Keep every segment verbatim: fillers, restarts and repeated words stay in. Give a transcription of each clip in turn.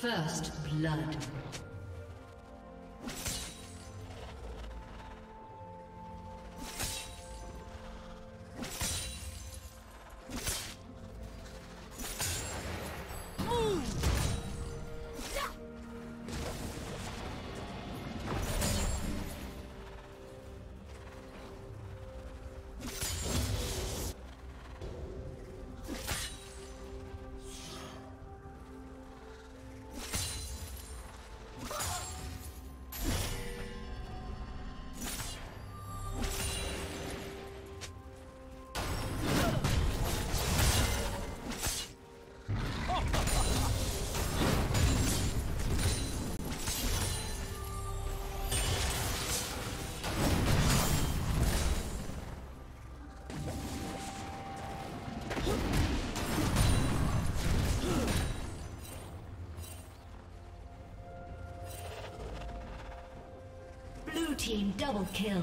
First blood. Team double kill.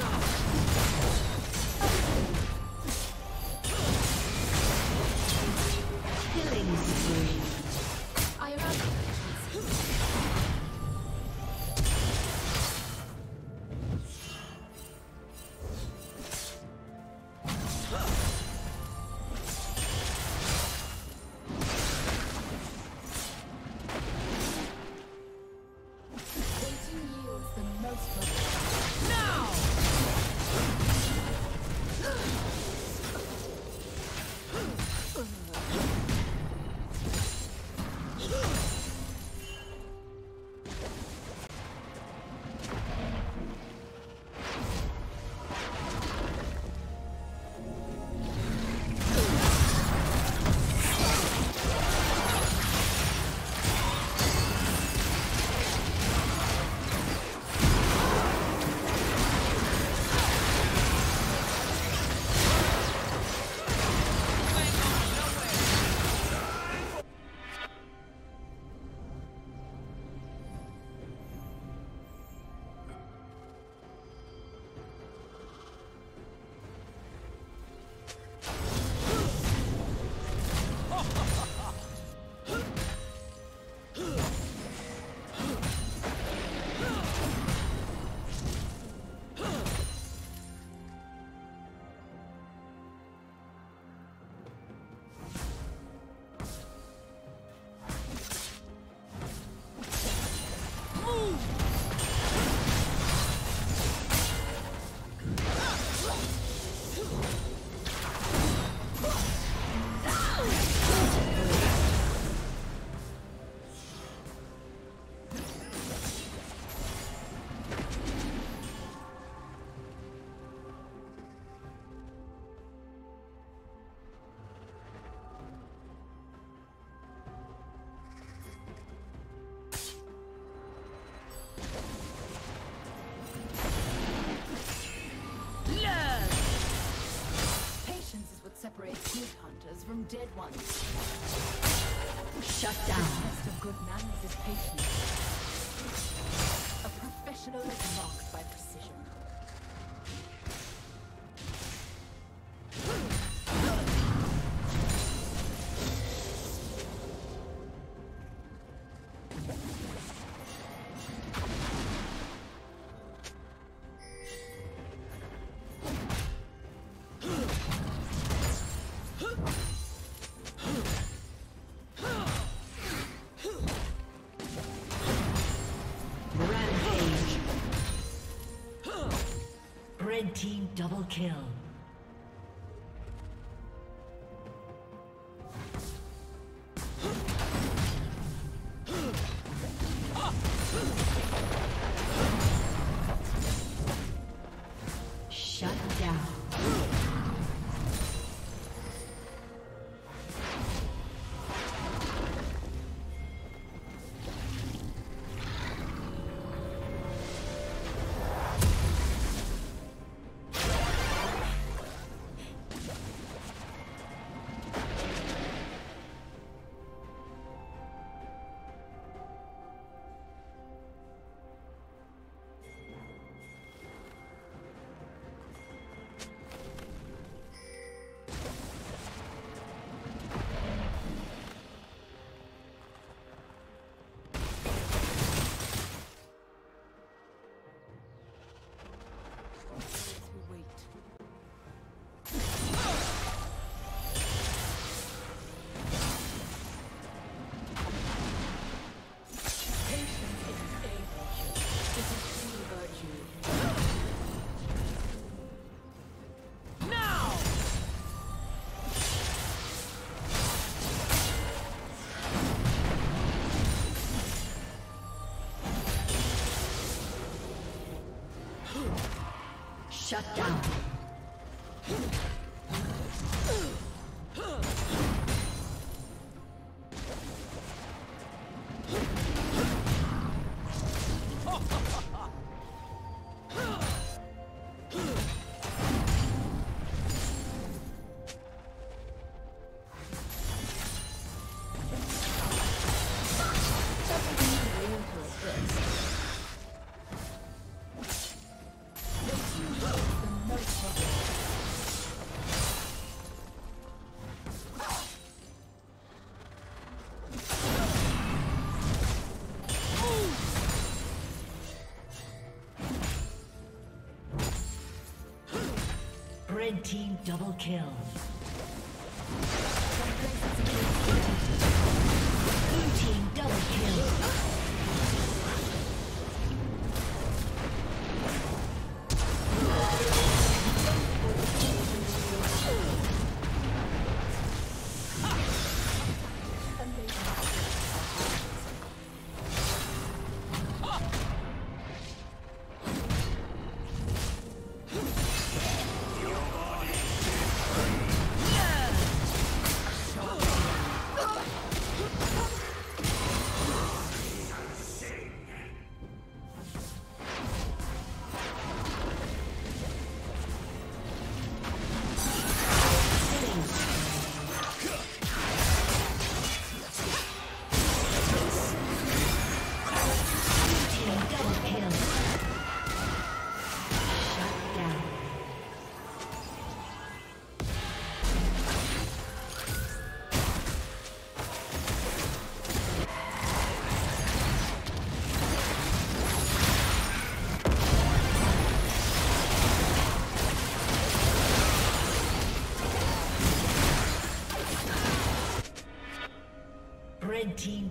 No! from dead ones. Shut down. The test of good manners is patience. A professional is marked by precision. Team double kill. Shut down. Shut down. Red team double kill. Blue team double kill. Red team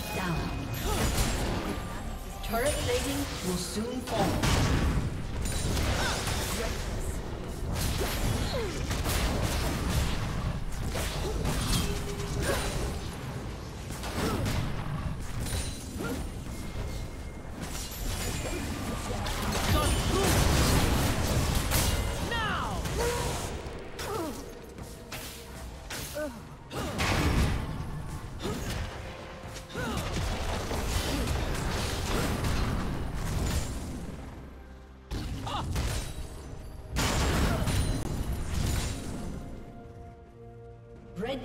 Shut down. Turret plating will soon fall. Red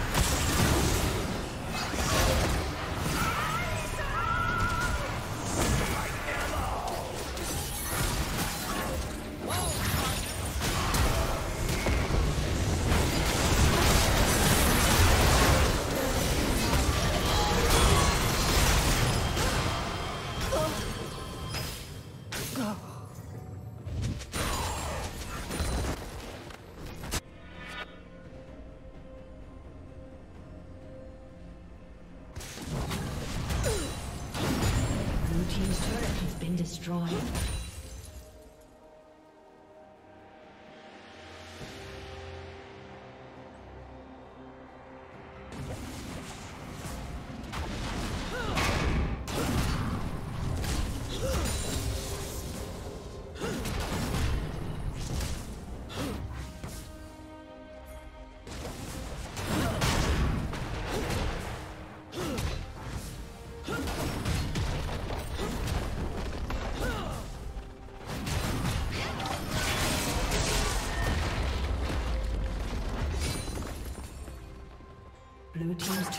Destroyed. Blue team's turret has been destroyed.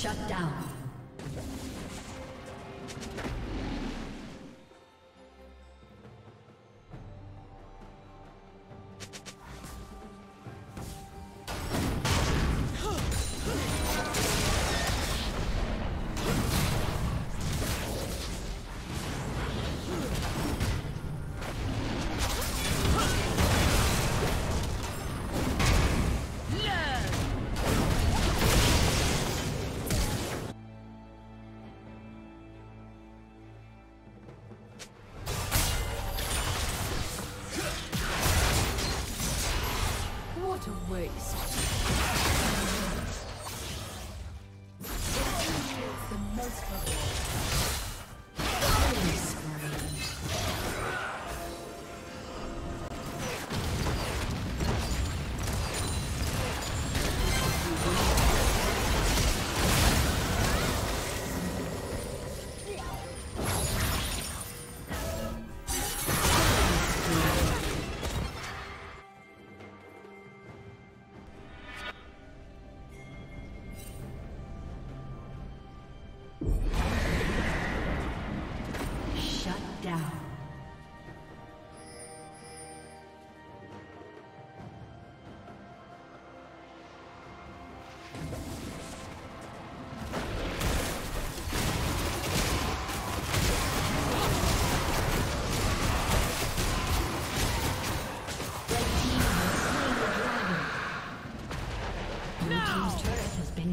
Shut down. What a waste. The most of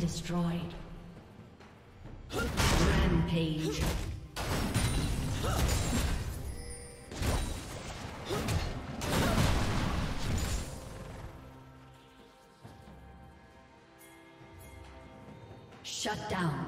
destroyed. Rampage. Shut down.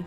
Blue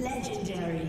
Legendary.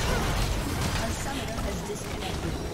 A summoner has disconnected.